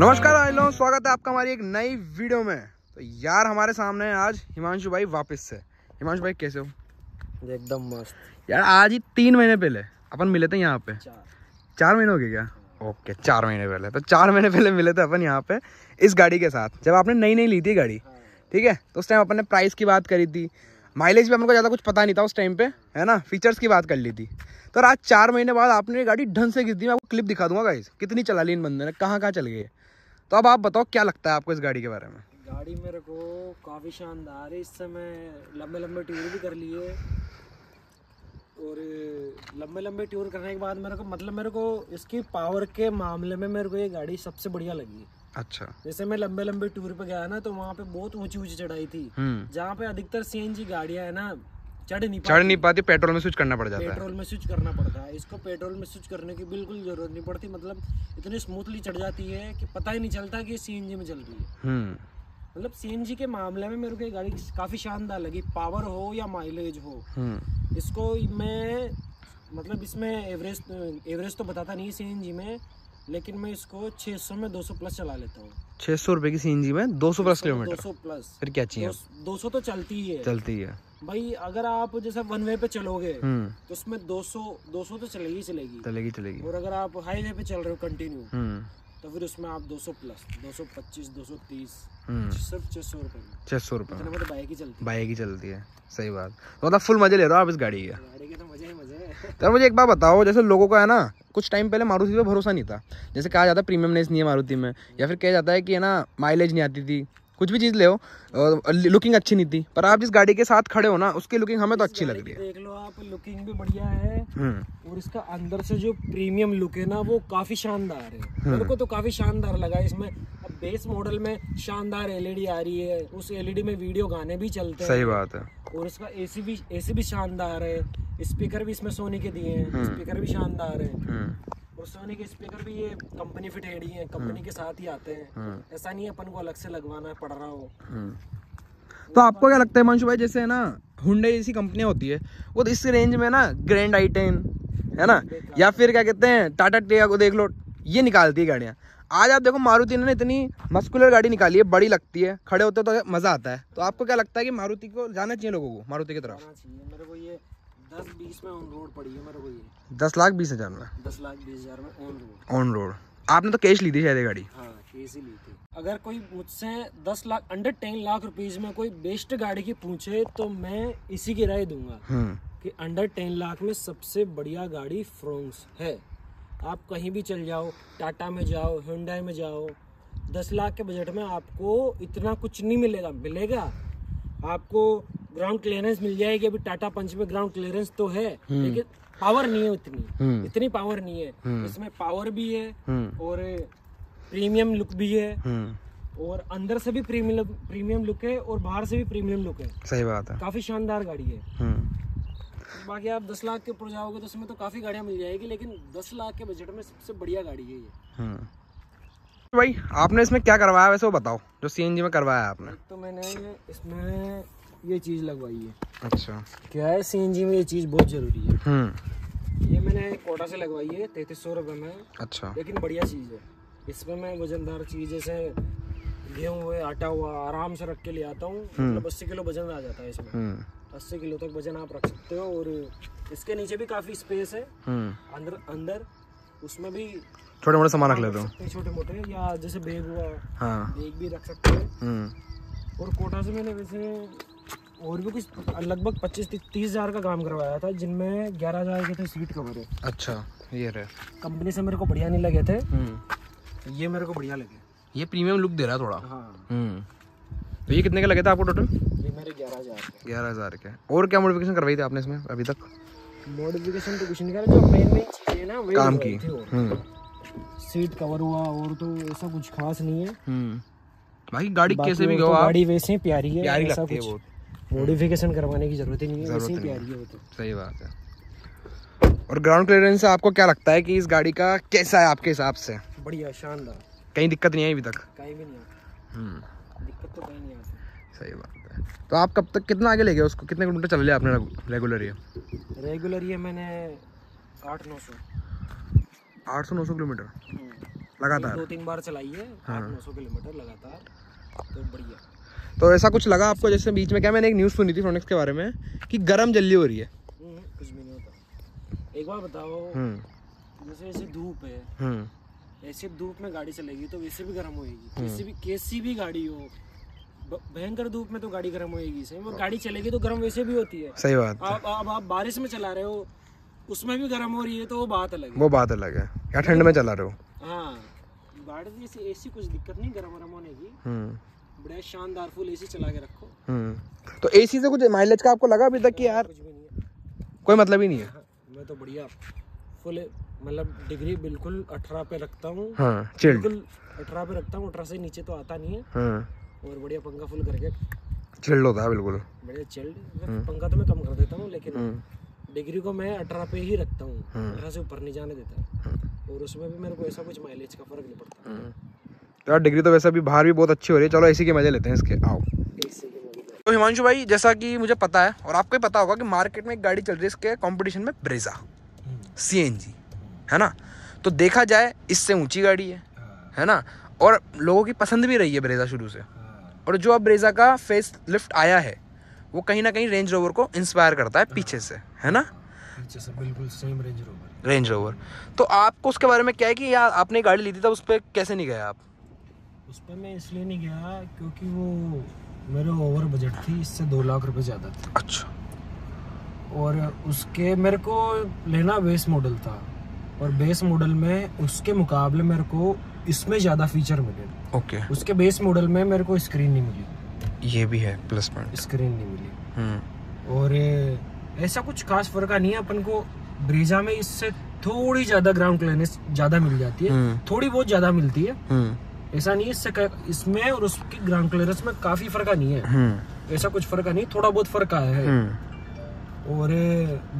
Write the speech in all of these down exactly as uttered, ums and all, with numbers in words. नमस्कार आइलों, स्वागत है आपका हमारी एक नई वीडियो में। तो यार हमारे सामने है आज हिमांशु भाई वापस से। हिमांशु भाई कैसे हो? एकदम मस्त यार। आज ही तीन महीने पहले अपन मिले थे यहाँ पे। चार, चार महीने हो गए क्या? ओके चार महीने पहले। तो चार महीने पहले मिले थे अपन यहाँ पे इस गाड़ी के साथ, जब आपने नई नई ली थी गाड़ी। ठीक है, तो उस टाइम अपन ने प्राइस की बात करी थी, माइलेज भी हमको ज़्यादा कुछ पता नहीं था उस टाइम पे, है ना। फीचर्स की बात कर ली थी। तो आज चार महीने बाद आपने गाड़ी ढंग से घिस दी। मैं आपको क्लिप दिखा दूंगा गाइस, कितनी चला ली इन बंदे ने, कहाँ कहाँ चल गई है। तो अब आप बताओ क्या लगता है आपको इस गाड़ी के बारे में? गाड़ी मेरे को काफ़ी शानदार है। इस समय लंबे लंबे टूर भी कर लिए, और लंबे लंबे टूर करने के बाद मेरे को मतलब मेरे को इसकी पावर के मामले में मेरे को ये गाड़ी सबसे बढ़िया लगी। अच्छा, जैसे मैं लंबे लंबे टूर पे गया ना, तो वहाँ पे बहुत ऊंची ऊंची चढ़ाई थी, जहाँ पे अधिकतर सीएनजी गाड़ियाँ है ना चढ़ नहीं चढ़ नहीं पाती, पेट्रोल में स्विच करना पड़ जाता है। पेट्रोल में स्विच करना पड़ता है। इसको पेट्रोल में स्विच करने की बिल्कुल जरूरत नहीं पड़ती, मतलब इतनी स्मूथली चढ़ जाती है कि पता ही नहीं चलता कि सीएनजी में चल रही है। मतलब सीएनजी के मामले में मेरे को ये गाड़ी काफी शानदार लगी, पावर हो या माइलेज हो। इसको मैं मतलब इसमें एवरेज एवरेज तो बताता नहीं सीएनजी में, लेकिन मैं इसको छह सौ में दो सौ प्लस चला लेता हूँ। छह सौ रुपए की सीएनजी में दो सौ प्लस किलोमीटर। दो सौ प्लस फिर क्या चाहिए? दो सौ तो चलती ही है। चलती है भाई। अगर आप जैसे वन वे पे चलोगे तो उसमें दो सौ दो सौ तो चलेगी चलेगी चलेगी चलेगी और अगर आप हाईवे पे चल रहे हो कंटिन्यू तो फिर उसमें आप दो सौ प्लस, दो सौ पच्चीस, दो सौ तीस, सिर्फ छह सौ रुपए में। छह सौ रुपए में बाइक ही चलती है। बाइक ही चलती है, सही बात। मतलब फुल मजे ले रहे हो आप इस गाड़ी के। गाड़ी के तो मजे ही मजे हैं। तो मुझे एक बात बताओ, जैसे लोगों का है ना कुछ टाइम पहले मारुति पे भरोसा नहीं था, जैसे कहा जाता है प्रीमियमनेस नहीं है मारुति में, या फिर कहा जाता है कि है ना माइलेज नहीं आती थी, कुछ भी चीज़ ले हो, लुकिंग अच्छी नहीं थी। पर आप जिस गाड़ी के साथ खड़े हो ना, उसकी लुकिंग हमें तो अच्छी लग रही है। देख लो आप, लुकिंग भी बढ़िया है और इसका अंदर से जो प्रीमियम लुक है ना वो काफी शानदार है। मेरे को तो काफी शानदार लगा इसमें। अब बेस मॉडल में शानदार एलईडी आ रही है, उस एलईडी में वीडियो गाने भी चलते हैं। सही बात है। और इसका एसी भी एसी भी शानदार है। स्पीकर भी इसमें सोनी के दिए हैं, स्पीकर भी शानदार है। और सोनी के स्पीकर भी ये कंपनी फिटेड ही है, कंपनी के साथ ही आते हैं। ऐसा नहीं है अपन को अलग से लगवाना पड़ रहा हो। तो आपको क्या लगता है हिमांशु भाई, जैसे है ना हुंडई जैसी कंपनियां होती है, वो इस रेंज में ना ग्रैंड आई टेन है ना, या फिर क्या कहते हैं टाटा टियागो को देख लो, ये निकालती है गाड़ियाँ। आज आप देखो मारुति ने इतनी मस्कुलर गाड़ी निकाली है, बड़ी लगती है, खड़े होते तो मज़ा आता है। तो आपको क्या लगता है कि मारुति को जाना चाहिए, लोगों को मारुति की तरफ? मेरे को ये दस बीस में ऑन रोड पड़ी है मेरे को ये। दस लाख बीस हजार में दस लाख बीस हजार में ऑन रोड। ऑन रोड आपने तो कैश ली थी शायद गाड़ी? हाँ, कैश ही ली थी। अगर कोई मुझसे दस lakh under ten lakh rupees में कोई बेस्ट गाड़ी की पूछे तो मैं इसी की राय दूंगा कि अंडर टेन लाख में सबसे बढ़िया गाड़ी फ्रोंक्स है। आप कहीं भी चल जाओ, टाटा में जाओ, हुंडई में जाओ, दस लाख के बजट में आपको इतना कुछ नहीं मिलेगा। मिलेगा आपको ग्राउंड क्लियरेंस मिल जाएगी। अभी टाटा पंच में ग्राउंड क्लियरेंस तो है, लेकिन पावर नहीं है उतनी, इतनी पावर नहीं है। इसमें पावर भी है और प्रीमियम लुक भी है, और अंदर से भी प्रीमियम प्रीमियम लुक है और बाहर से भी प्रीमियम लुक है। सही बात है, काफी शानदार गाड़ी है। बाकी आप दस लाख के ऊपर जाओगे तो उसमें तो काफी गाड़ियां मिल जाएगी, लेकिन दस लाख के बजट में सबसे बढ़िया गाड़ी है ये। भाई आपने इसमें क्या करवाया वैसे, वो बताओ जो सीएनजी में करवाया आपने? तो मैंने इसमें ये चीज लगवाई है। अच्छा, क्या है सीएनजी में ये चीज बहुत जरूरी है। हम्म, ये मैंने कोटा से लगवाई है तैतीस सौ रुपये में। अच्छा, लेकिन बढ़िया चीज है। इसमें मैं वजनदार चीज जैसे गेहूँ हुए, आटा हुआ, आराम से रख के ले आता हूँ। मतलब अस्सी किलो वजन आ जाता है इसमें, अस्सी किलो तक वजन आप रख सकते हो। और इसके नीचे भी काफी स्पेस है अंदर अंदर, उसमें भी छोटे मोटे सामान रख लेते हो, छोटे मोटे या जैसे बैग हुआ। हाँ, बैग भी रख सकते हैं। और कोटा से मैंने वैसे और भी कुछ लगभग पच्चीस तीस हजार का काम करवाया था, जिनमें ग्यारह हजार के थे सीट कवर है। अच्छा, ये रहे। कंपनी से मेरे को बढ़िया नहीं लगे थे, ये मेरे को बढ़िया लगे। ये प्रीमियम लुक दे रहा थोड़ा। हाँ। तो ये कितने का लगे थे आपको टोटल? ये मेरे ग्यारह हजार ग्यारह हजार के। और क्या मॉडिफिकेशन करवाई थी आपने इसमें अभी तक? मॉडिफिकेशन तो कुछ नहीं करा, जो मेन मेन चीजें ना वही काम की। सीट कवर हुआ, और तो ऐसा कुछ खास नहीं है। बाकी गाड़ी कैसे भी गो, गाड़ी वैसे ही प्यारी है, प्यारी लगती है। वो मॉडिफिकेशन करवाने की जरूरत ही नहीं है, वैसे ही प्यारी है वो तो। सही बात है। और ग्राउंड क्लियरेंस से आपको क्या लगता है कि इस गाड़ी का कैसा है आपके हिसाब से? बढ़िया, शानदार। कहीं दिक्कत नहीं आई अभी तक? कहीं भी नहीं आई दिक्कत, तो कहीं नहीं आती। सही बात है। तो आप कब तक, कितना आगे ले गए उसको, कितने किलोमीटर चल लिया आपने रेगुलर? ये रेगुलर ये मैंने आठ नौ सौ आठ सौ नौ सौ किलोमीटर। लगातार दो तीन बार चलाई है, आठ नौ सौ किलोमीटर लगातार, तो बढ़िया। तो ऐसा कुछ लगा आपको जैसे बीच में, क्या मैंने एक न्यूज़ सुनी थी फ्रोनिक्स के बारे में कि गर्म जल्दी हो रही है? कुछ भी नहीं होता। एक बार बताओ, जैसे ऐसे धूप है, ऐसे धूप में गाड़ी चलेगी तो वैसे भी गर्म होएगी, किसी भी कैसी भी गाड़ी हो, भयंकर धूप में तो गाड़ी गर्म होएगी, सही वो गाड़ी चलेगी तो गर्म वैसे भी होती है। सही बात। अब अब आप बारिश में चला रहे हो, उसमें भी गर्म हो रही है, तो वो बात अलग है, वो बात अलग है, या ठंड में चला रहे हो। हाँ, गाड़ी जैसे ऐसी कुछ दिक्कत नहीं गर्म गर्म होने की, बड़े शानदार फुल एसी चला के रखो। हम्म, तो एसी से कुछ माइलेज का आपको लगा अभी तक कि यार कुछ भी नहीं है, कोई मतलब ही नहीं है? मैं तो बढ़िया फुल, मतलब डिग्री बिल्कुल अठारह पे रखता हूँ। हाँ, चिल्ड बिल्कुल अठारह पे रखता हूँ, अठारह से नीचे तो आता नहीं है। हाँ। और बढ़िया पंखा फुल करके चिल्ड होता है, बिल्कुल बढ़िया चिल्ड। पंखा तो मैं कम कर देता हूँ, लेकिन डिग्री को मैं अठारह पे ही रखता हूँ, अठारह से ऊपर नहीं जाने देता, और उसमें भी मेरे को ऐसा कुछ माइलेज का फर्क नहीं पड़ता। यार डिग्री तो वैसे भी बाहर भी बहुत अच्छी हो रही है, चलो एसी के मजे लेते हैं इसके। आओ, तो हिमांशु भाई जैसा कि मुझे पता है और आपको भी पता होगा कि मार्केट में एक गाड़ी चल रही है इसके कंपटीशन में, ब्रेजा सीएनजी, है ना? तो देखा जाए इससे ऊंची गाड़ी है, है ना, और लोगों की पसंद भी रही है ब्रेजा शुरू से, और जो अब ब्रेजा का फेस लिफ्ट आया है वो कहीं ना कहीं रेंज रोवर को इंस्पायर करता है पीछे से, है ना? जैसे बिल्कुल same Range Rover. Range Rover तो आपको उसके बारे में क्या है कि यार आपने गाड़ी ली थी तब उस पर कैसे नहीं गए आप? उस पर मैं इसलिए नहीं गया क्योंकि वो मेरे ओवर बजट थी, इससे दो लाख रुपए ज़्यादा था। अच्छा। और उसके मेरे को लेना बेस मॉडल था, और बेस मॉडल में उसके मुकाबले मेरे को इसमें ज़्यादा फीचर मिले। ओके। उसके बेस मॉडल में मेरे को स्क्रीन नहीं मिली, ये भी है प्लस पॉइंट, स्क्रीन नहीं मिली। और ऐसा कुछ खास फर्क नहीं है, अपन को ब्रेजा में इससे थोड़ी ज़्यादा ग्राउंड क्लियरेंस ज़्यादा मिल जाती है, थोड़ी बहुत ज़्यादा मिलती है, ऐसा नहीं है इसमें, और उसकी ग्राउंड क्लियरेंस में काफी फर्क नहीं है, ऐसा कुछ फर्क नहीं, थोड़ा बहुत फर्क आया है। और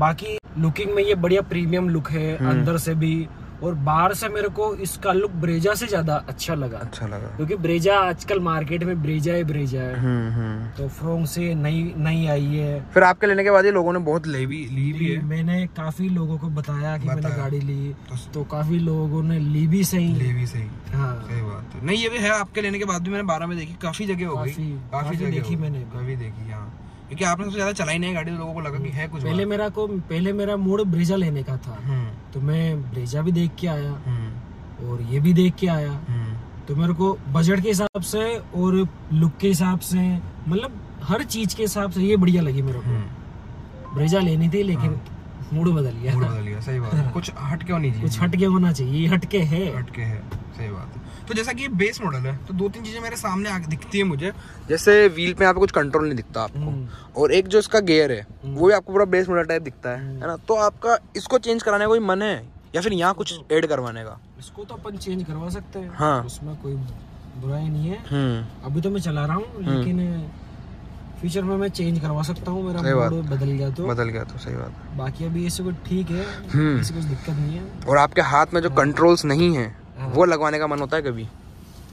बाकी लुकिंग में ये बढ़िया प्रीमियम लुक है अंदर से भी, और बाहर से मेरे को इसका लुक ब्रेजा से ज्यादा अच्छा लगा। अच्छा लगा क्योंकि ब्रेजा आजकल मार्केट में ब्रेजा है ब्रेजा है, तो फ्रोंग से नई नई आई है। फिर आपके लेने के बाद ये लोगों ने बहुत ले भी ली भी है। मैंने काफी लोगों को बताया कि मैंने गाड़ी ली, तो काफी लोगों ने ली भी सही ले भी सही। हाँ सही बात है। नहीं ये भी है, आपके लेने के बाद भी मैंने बारह में देखी, काफी जगह हो गई, काफी जगह देखी मैंने, काफी देखी। हाँ, क्योंकि आपने सबसे ज्यादा चलाई नहीं गाड़ी, तो लोगों को लगा कि है कुछ। पहले मेरा को पहले मेरा मूड ब्रेजा लेने का था, तो मैं ब्रेजा भी देख के आया और ये भी देख के आया, तो मेरे को बजट के हिसाब से और लुक के हिसाब से, मतलब हर चीज के हिसाब से ये बढ़िया लगी मेरे को। ब्रेजा लेनी थी लेकिन मूड बदल गया, मूड बदल गया। सही बात है। कुछ हटके होनी चाहिए, कुछ हटके होना चाहिए, हटके है, हटके है। सही बात है। तो जैसा कि ये बेस मॉडल है, तो दो तीन चीजें मेरे सामने आ दिखती है मुझे, जैसे व्हील पे यहाँ पे कुछ कंट्रोल नहीं दिखता आपको, और एक जो इसका गियर है वो भी आपको पूरा बेस मॉडल टाइप दिखता है, है ना? तो आपका इसको चेंज कराने का कोई मन है, या फिर यहाँ कुछ ऐड करवाने का? इसको तो अपन चेंज करवा सकते हैं। हाँ, उसमें कोई बुराई नहीं है, अभी तो मैं चला रहा हूँ, लेकिन फ्यूचर में मैं चेंज करवा सकता हूँ, मेरा मूड बदल गया तो बदल गया तो। सही बात है। बाकी अभी इससे कुछ ठीक है, इससे कुछ दिक्कत नहीं है। और आपके हाथ में जो कंट्रोल्स नहीं है वो लगवाने का मन होता है कभी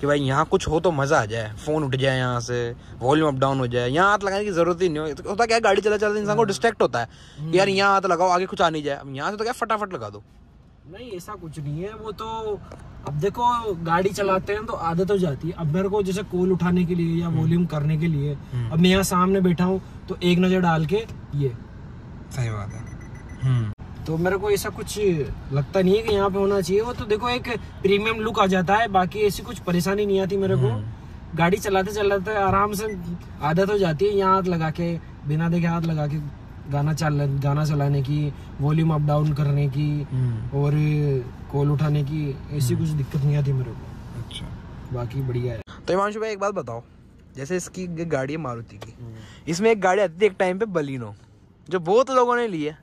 कि भाई यहाँ कुछ हो तो मजा आ जाए, फोन उठ जाए यहाँ से, वॉल्यूम अप डाउन हो जाए, यहाँ हाथ लगाने की जरूरत ही नहीं हो। होता क्या, गाड़ी चला चलते इंसान को डिस्ट्रैक्ट होता है, यार यहाँ हाथ लगाओ आगे कुछ आ नहीं जाए, अब यहाँ से तो क्या फटाफट लगा दो। नहीं ऐसा कुछ नहीं है, वो तो अब देखो गाड़ी चलाते हैं तो आदत हो जाती है। अब मेरे को जैसे कॉल उठाने के लिए या वॉल्यूम करने के लिए, अब मैं यहाँ सामने बैठा हूँ तो एक नजर डाल के ये। सही बात है। तो मेरे को ऐसा कुछ लगता नहीं है कि यहाँ पे होना चाहिए, वो तो देखो एक प्रीमियम लुक आ जाता है, बाकी ऐसी कुछ परेशानी नहीं आती मेरे को। गाड़ी चलाते चलाते आराम से आदत हो जाती है, यहाँ हाथ लगा के बिना देखे हाथ लगा के गाना चला गाना चलाने की, वॉल्यूम अप डाउन करने की, और कॉल उठाने की, ऐसी कुछ दिक्कत नहीं आती मेरे को। अच्छा, बाकी बढ़िया है। तो हिमांशु भाई एक बात बताओ, जैसे इसकी गाड़ी है मारुति की, इसमें एक गाड़ी आती थी एक टाइम पे बलिनो, जो बहुत लोगों ने ली है,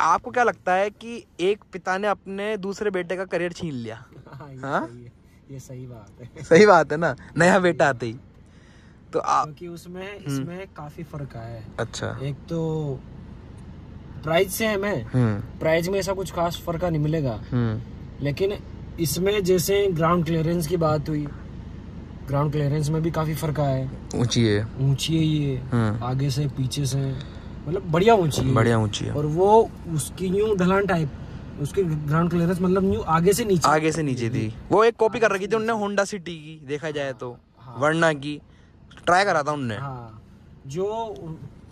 आपको क्या लगता है कि एक पिता ने अपने दूसरे बेटे का करियर छीन लिया? हाँ ये सही बात है। सही बात है ना, नया बेटा आते ही तो आप, क्योंकि उसमें इसमें काफी फर्क आया है। अच्छा। एक तो प्राइस सेम है, प्राइस में ऐसा कुछ खास फर्क नहीं मिलेगा, लेकिन इसमें जैसे ग्राउंड क्लियरेंस की बात हुई, ग्राउंड क्लियरेंस में भी काफी फर्क आया है, ऊंची है, ऊंची है ये, आगे से पीछे से, मतलब बढ़िया ऊंची है, बढ़िया ऊंची है। और वो उसकी यूं ढलान टाइप उसके ग्राउंड क्लियरेंस मतलब न्यू आगे से नीचे आगे से नीचे थी। वो एक कॉपी कर रखी थी उनने होंडा सिटी की, देखा जाए तो वरना की ट्राई करा था उनने। हाँ, जो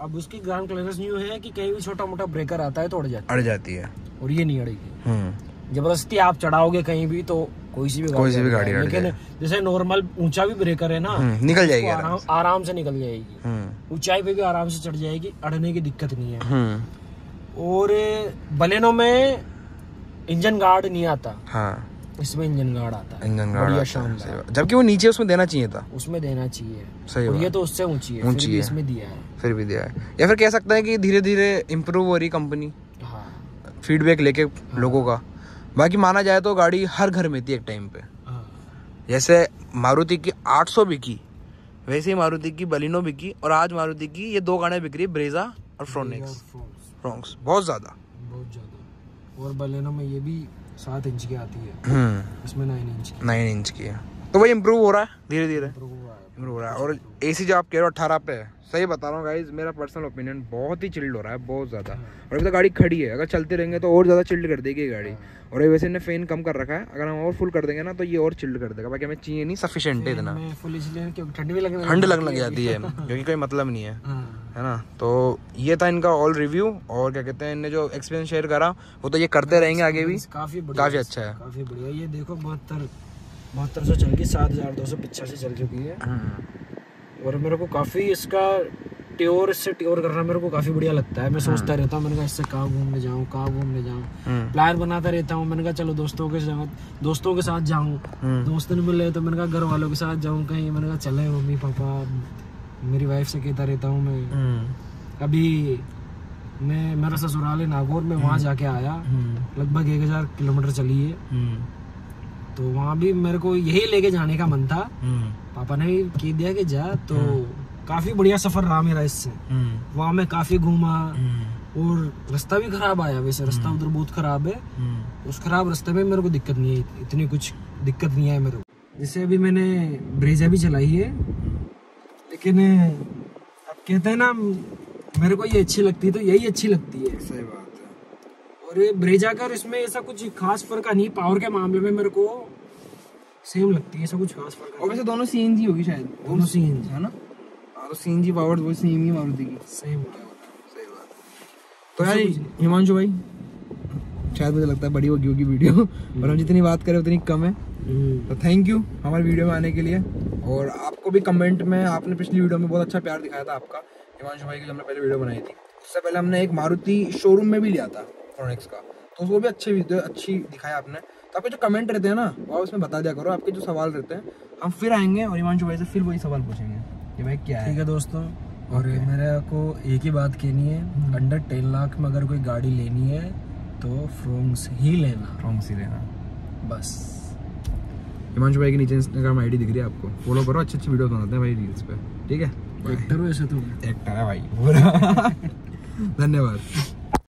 अब उसकी ग्राउंड क्लियरेंस न्यू है कि कहीं भी छोटा मोटा ब्रेकर आता है तो अड़ जाती है, अड़ जाती है। और ये नहीं अड़ेगी, जबरदस्ती आप चढ़ाओगे कहीं भी तो कोई सी भी कोई सी भी गाड़ी, लेकिन जैसे नॉर्मल ऊंचा भी ब्रेकर है ना निकल जाएगी, आराम, आराम से निकल जाएगी, ऊंचाई पे भी आराम से चढ़ जाएगी, अड़ने की दिक्कत नहीं है। और बलेनो में इंजन गार्ड नहीं आता। हाँ। इसमें इंजन गार्ड आता है, इंजन गार्ड बढ़िया शानदार, जबकि वो नीचे उसमें देना चाहिए था, उसमें देना चाहिए। सही बात। ये तो उससे ऊंची है, ऊंची है, इसमें दिया है, फिर भी दिया है। या फिर कह सकते हैं कि धीरे धीरे इम्प्रूव हो रही कंपनी, फीडबैक लेके लोगों का। बाकी माना जाए तो गाड़ी हर घर में थी एक टाइम पे, जैसे मारुति की आठ सौ बिकी वैसे ही मारुति की बलिनो बिकी, और आज मारुति की ये दो गाड़ियाँ बिक रही है, ब्रेजा और फ्रोनिक्स फ्रोंक्स, बहुत ज़्यादा बहुत ज़्यादा। और बलिनो में ये भी सात इंच की आती है, इसमें नाइन इंच नाइन इंच की है, तो वही इम्प्रूव हो रहा है धीरे धीरे इम्प्रूव हो रहा है। और ए सी जो आप कह रहे हो अट्ठारह पे, सही बता रहा हूँ गाइज, मेरा पर्सनल ओपिनियन बहुत ही चिल्ड हो रहा है, बहुत ज़्यादा। और अभी तो गाड़ी खड़ी है, अगर चलते रहेंगे तो और ज़्यादा चिल्ड कर देगी गाड़ी। और वैसे ने फैन कम कर रखा है, अगर हम और फुल कर देंगे ना तो ये और चिल्ड कर देगा। बाकी हमें चाहिए नहीं, सफिशेंट है इतना, ठंड लगने लग जाती है क्योंकि कोई मतलब नहीं है, है ना। तो ये था इनका ऑल रिव्यू, और क्या कहते हैं इनने जो एक्सपीरियंस शेयर करा वो तो ये करते रहेंगे आगे भी, काफ़ी अच्छा है, काफ़ी बढ़िया। ये देखो बहत्तर बहत्तर सौ चल के सात हज़ार दो सौ पचासी चल चुकी है। और मेरे को काफ़ी इसका ट्योर से ट्योर करना मेरे को काफ़ी बढ़िया लगता है। मैं सोचता रहता हूँ, मैंने कहा इससे कहाँ घूमने जाऊँ कहाँ घूमने जाऊँ प्लान बनाता रहता हूँ। मैंने कहा चलो दोस्तों के साथ दोस्तों के साथ जाऊँ, दोस्त नहीं मिले तो मैंने कहा घर वालों के साथ जाऊँ कहीं। मैंने कहा चले मम्मी पापा, मेरी वाइफ से कहता रहता हूँ मैं। अभी मैं मेरा ससुराल है नागौर में, वहाँ जाके आया, लगभग एक हज़ार किलोमीटर चली है। तो वहाँ भी मेरे को यही लेके जाने का मन था, पापा ने कह दिया कि जा, तो काफी बढ़िया सफर रहा मेरा इससे। वहाँ मैं काफी घूमा, और रास्ता भी खराब आया, वैसे रास्ता उधर बहुत खराब है, उस खराब रास्ते में मेरे को दिक्कत नहीं है, इतनी कुछ दिक्कत नहीं है मेरे को। जैसे अभी मैंने ब्रेजा भी चलाई है, लेकिन अब कहते हैं ना मेरे को ये अच्छी लगती है तो यही अच्छी लगती है। सही बात। और ब्रेजा का इसमें ऐसा कुछ खास फर्क नहीं, पावर के मामले में मेरे को सेम लगती है, ऐसा कुछ खास फर्क। और वैसे दोनों सीएनजी होगी शायद, दोनों सीएनजी है ना, और सीएनजी पावर वो सेम ही मारुति की, सेम। सही बात। तो यार हिमांशु भाई, शायद मुझे लगता है बड़ी होगी होगी वीडियो, पर हम जितनी बात करें उतनी कम है। तो थैंक यू हमारे वीडियो में आने के लिए। और आपको भी कमेंट में, आपने पिछली वीडियो में बहुत अच्छा प्यार दिखाया था आपका, हिमांशु भाई की हमने पहले वीडियो बनाई थी, उससे पहले हमने एक मारुति शोरूम में भी लिया था फ्रोनिक्स का, तो उसको भी अच्छे वीडियो अच्छी दिखाया आपने। तो आपके जो कमेंट रहते हैं ना वो उसमें बता दिया करो, आपके जो सवाल रहते हैं, हम फिर आएंगे और हिमांशु भाई से फिर वही सवाल पूछेंगे कि भाई क्या है। ठीक है दोस्तों, और okay. मेरे को एक ही बात कहनी है, अंडर टेन लाख में अगर कोई गाड़ी लेनी है तो फ्रोंक्स ही लेना, फ्रोंक्स ही लेना बस। हिमांशु भाई के नीचे इंस्टाग्राम आई डी दिख रही है आपको, फॉलो करो, अच्छी अच्छी वीडियो बनाते हैं भाई रील्स पे। ठीक है, एक्टर हो ऐसे, तो एक्टर है भाई पूरा। धन्यवाद।